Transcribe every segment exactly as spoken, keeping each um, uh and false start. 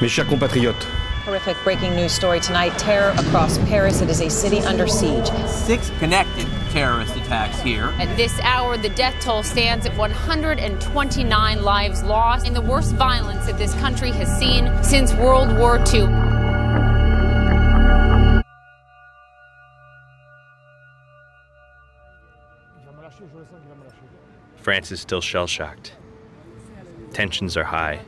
Mes chers compatriotes. Horrific breaking news story tonight. Terror across Paris. It is a city under siege. Six connected terrorist attacks here. At this hour, the death toll stands at one hundred twenty-nine lives lost in the worst violence that this country has seen since World War Two. France is still shell-shocked. Tensions are high.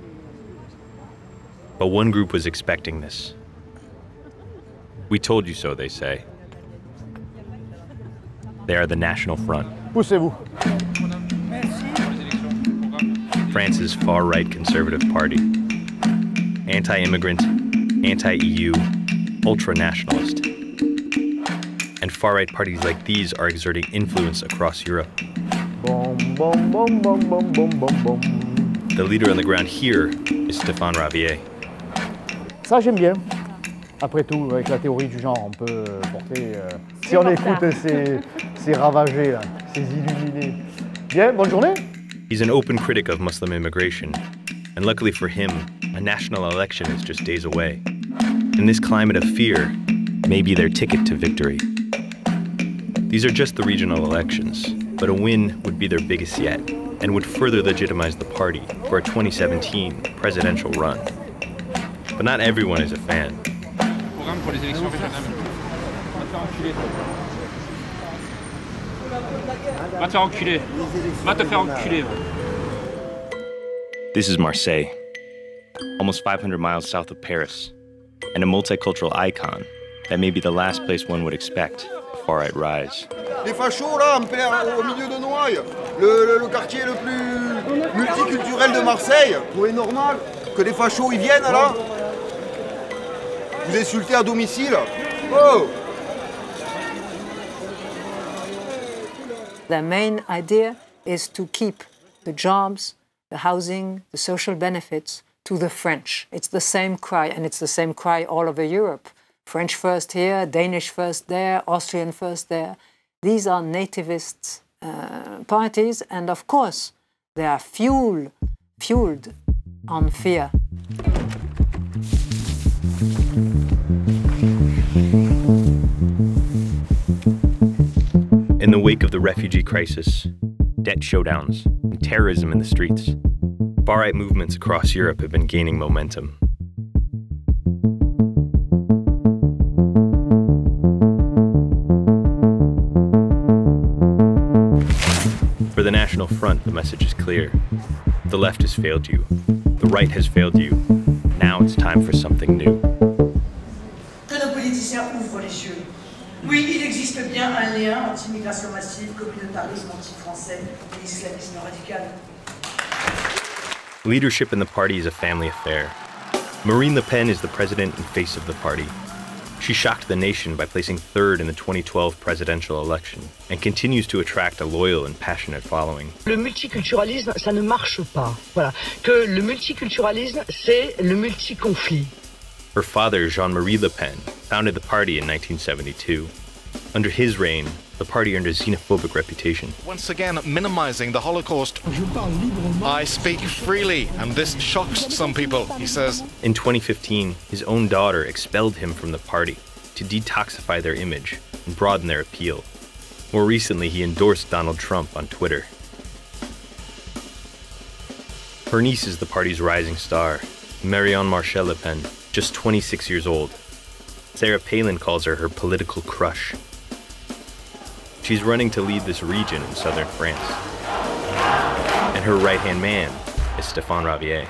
But one group was expecting this. We told you so, they say. They are the National Front. Poussez-vous. France's far-right conservative party. Anti-immigrant, anti-E U, ultra-nationalist. And far-right parties like these are exerting influence across Europe. The leader on the ground here is Stéphane Ravier. Ça j'aime bien. Après tout, avec la théorie du genre, on peut porter. Euh, si on écoute ces, ces ravagés là, ces illuminés. Bien, bonne journée. He's an open critic of Muslim immigration, and luckily for him, a national election is just days away. In this climate of fear, may be their ticket to victory. These are just the regional elections, but a win would be their biggest yet and would further legitimize the party for a twenty seventeen presidential run. But not everyone is a fan. This is Marseille, almost five hundred miles south of Paris, and a multicultural icon that may be the last place one would expect a far-right rise. Les fachos là, au milieu de Noailles, le, le, le quartier le plus multiculturel de Marseille. Vous trouvez normal que les fachos ils viennent là? Vous insultez à domicile? Oh! The main idea is to keep the jobs, the housing, the social benefits to the French. It's the same cry, and it's the same cry all over Europe. French first here, Danish first there, Austrian first there. These are nativist uh, parties, and of course, they are fuel, fueled on fear. In the wake of the refugee crisis, debt showdowns, and terrorism in the streets, far-right movements across Europe have been gaining momentum. For the National Front, the message is clear. The left has failed you. The right has failed you. Now it's time for something new. Que nos politiciens ouvrent les yeux. Oui, il existe bien un lien anti-immigration massive, communautarisme anti-français, et islamisme radical. Leadership in the party is a family affair. Marine Le Pen is the president and face of the party. She shocked the nation by placing third in the twenty twelve presidential election and continues to attract a loyal and passionate following. Le multiculturalisme, ça ne marche pas. Voilà. Que le multiculturalisme, c'est le multi-conflit. Her father, Jean-Marie Le Pen, founded the party in nineteen seventy-two. Under his reign, the party earned a xenophobic reputation. Once again, minimizing the Holocaust. I speak freely, and this shocks some people, he says. In twenty fifteen, his own daughter expelled him from the party to detoxify their image and broaden their appeal. More recently, he endorsed Donald Trump on Twitter. Her niece is the party's rising star, Marion Maréchal-Le Pen, just twenty-six years old. Sarah Palin calls her her political crush. She's running to lead this region in southern France. And her right-hand man is Stéphane Ravier.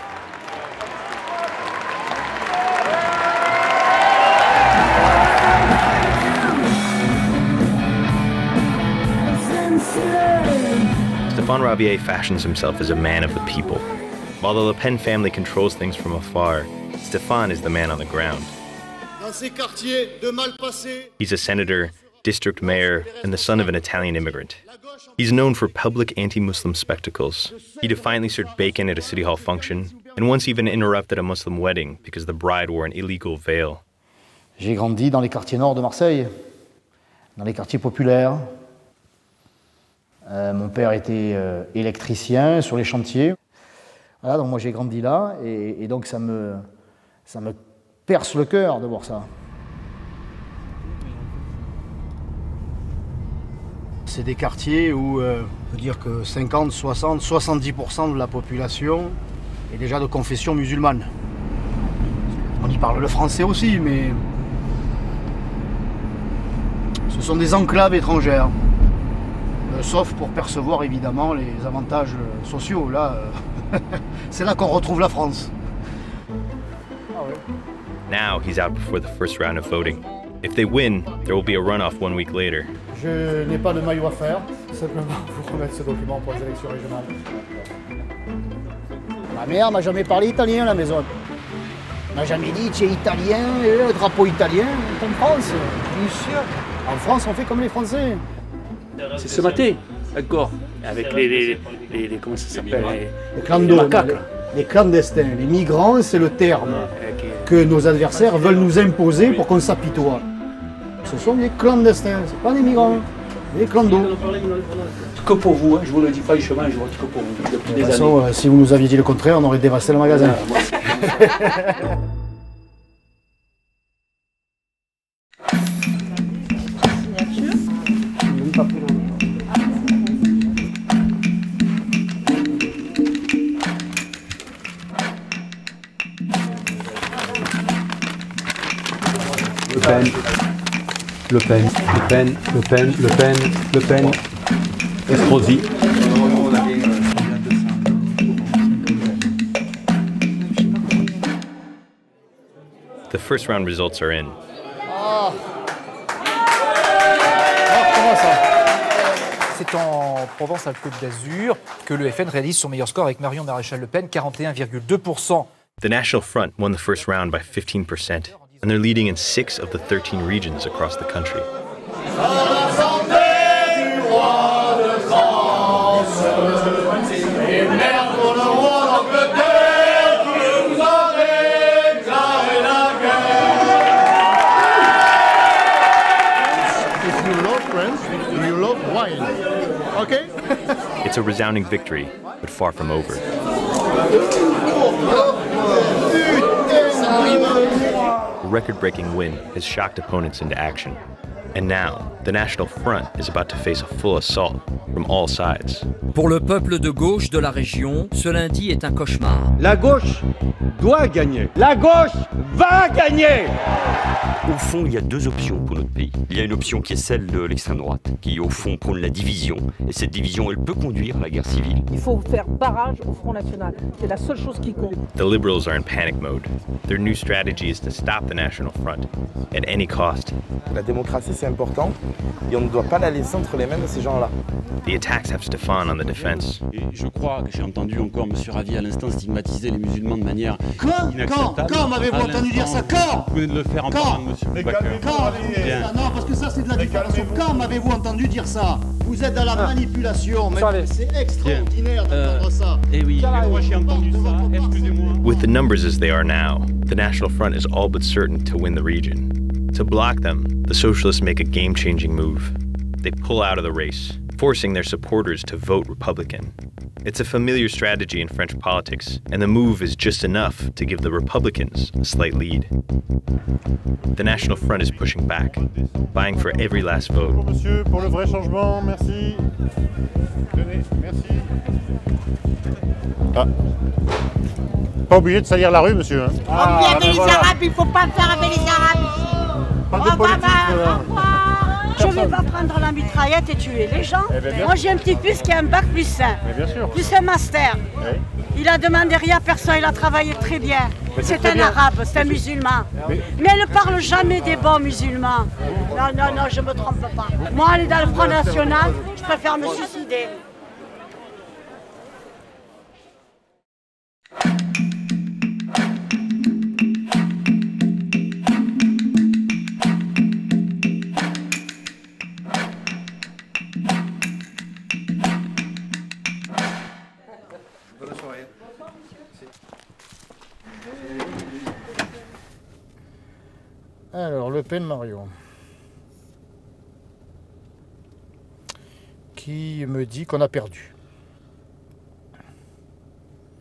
Stéphane Ravier fashions himself as a man of the people. While the Le Pen family controls things from afar, Stéphane is the man on the ground. He's a senator, district mayor, and the son of an Italian immigrant. He's known for public anti-Muslim spectacles. He defiantly served bacon at a city hall function, and once even interrupted a Muslim wedding because the bride wore an illegal veil. J'ai grandi dans les quartiers nord de Marseille, dans les quartiers populaires. Euh, mon père était euh, électricien sur les chantiers. Voilà, donc moi j'ai grandi là, et, et donc ça me, ça me perce le cœur de voir ça. C'est des quartiers où euh, on peut dire que cinquante, soixante, soixante-dix pour cent de la population est déjà de confession musulmane. On y parle le français aussi, mais ce sont des enclaves étrangères. Euh, sauf pour percevoir évidemment les avantages sociaux. Là, euh... c'est là qu'on retrouve la France. Ah ouais. Now he's out before the first round of voting. If they win, there will be a runoff one week later. Je n'ai pas de maillot à faire, simplement pour remettre ce document pour les élections régionales. Ma mère m'a jamais parlé italien à la maison. M'a jamais dit tu es italien, le drapeau italien, comme France. Bien sûr. En France, on fait comme les Français. C'est ce matin, encore, avec les, les, les, les comment ça s'appelle les, les macaques. Les clandestins, les migrants, c'est le terme que nos adversaires veulent nous imposer pour qu'on s'apitoie. Ce sont des clandestins, ce ne sont pas des migrants, des clandos. Que pour vous, hein, je ne vous le dis pas du chemin, je vous le dis que pour vous. Depuis de des toute façon, années. Si vous nous aviez dit le contraire, on aurait dévasté le magasin. Le Pen. Le Pen, Le Pen, Le Pen, Le Pen, Le Pen, Estrosi. The first round results are in. Oh. C'est en Provence-Alpes-Côte d'Azur que le F N réalise son meilleur score avec Marion Maréchal-Le Pen, quarante et un virgule deux pour cent. The National Front won the first round by fifteen percent. And they're leading in six of the thirteen regions across the country. If you love France, you love wine, okay? It's a resounding victory, but far from over. Record-breaking win has shocked opponents into action. And now, the National Front is about to face a full assault from all sides. Pour le peuple de gauche de la région, ce lundi est un cauchemar. La gauche doit gagner. La gauche va gagner. Au fond, il y a deux options pour notre pays. Il y a une option qui est celle de l'extrême droite, qui au fond prône la division. Et cette division, elle peut conduire à la guerre civile. Il faut faire barrage au Front National. C'est la seule chose qui compte. The liberals are in panic mode. Their new strategy is to stop the National Front at any cost. La démocratie, c'est important, et on ne doit pas la laisser entre les mains de ces gens-là. The attacks have Stéphane on the defense. Et je crois que j'ai entendu encore M. Ravier à l'instant stigmatiser les musulmans de manière inacceptable. Quand Quand, quand m'avez-vous entendu dire ça? Quand Vous venez de le faire en parlant de M. Baker. Quand ah Non, parce que ça, c'est de la diffamation. Quand m'avez-vous entendu dire ça? Vous êtes à la manipulation, mais c'est extraordinaire d'entendre ça. Eh oui, moi j'ai entendu ça, excusez-moi. With the numbers as they are now, the National Front is all but certain to win the region. To block them, the socialists make a game-changing move. They pull out of the race, forcing their supporters to vote Republican. It's a familiar strategy in French politics, and the move is just enough to give the Republicans a slight lead. The National Front is pushing back, vying for every last vote. Bonjour, monsieur, pour le vrai changement, merci. Tenez, merci. Ah. Pas obligé de salir la rue, monsieur. Hein. Ah, on vient des voilà. Arabes, il faut pas faire avec les Arabes. Pas de oh, politique, bah, bah, je vais pas prendre la mitraillette et tuer les gens. Eh ben, moi j'ai un petit fils qui a un bac plus sain, plus un master. Oui. Il a demandé rien à personne, il a travaillé très bien. C'est un bien. Arabe, c'est un musulman. Mais... mais elle ne parle jamais des bons musulmans. Non, non, non, je me trompe pas. Moi, aller dans le Front National, je préfère me suicider. Alors, Le Pen Marion, qui me dit qu'on a perdu.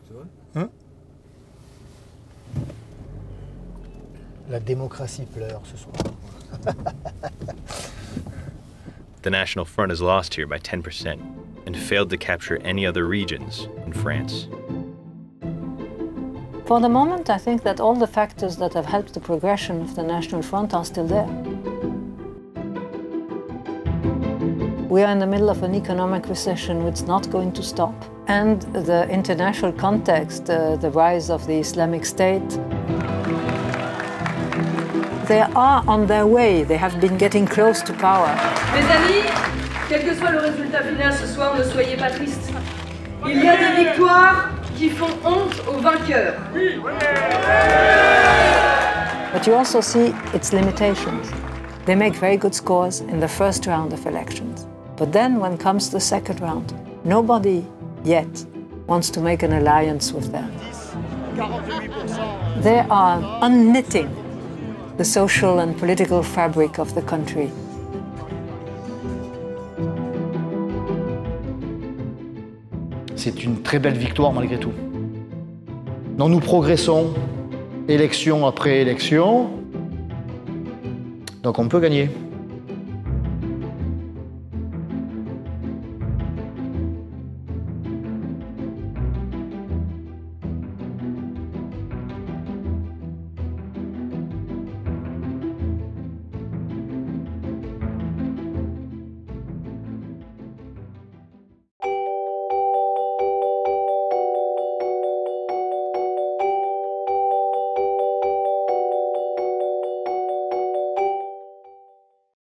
C'est vrai? Hein? La démocratie pleure ce soir. The National Front has lost here by ten percent and failed to capture any other regions in France. For the moment, I think that all the factors that have helped the progression of the National Front are still there. We are in the middle of an economic recession which is not going to stop. And the international context, uh, the rise of the Islamic State, they are on their way. They have been getting close to power. Mes amis, quel que soit le résultat final ce soir, ne soyez pas tristes. Il y a des victoires qui font honte aux vainqueurs. But you also see its limitations. They make very good scores in the first round of elections. But then when it comes to the second round, nobody yet wants to make an alliance with them. They are unknitting the social and political fabric of the country. C'est une très belle victoire malgré tout. Non, nous progressons, élection après élection, donc on peut gagner.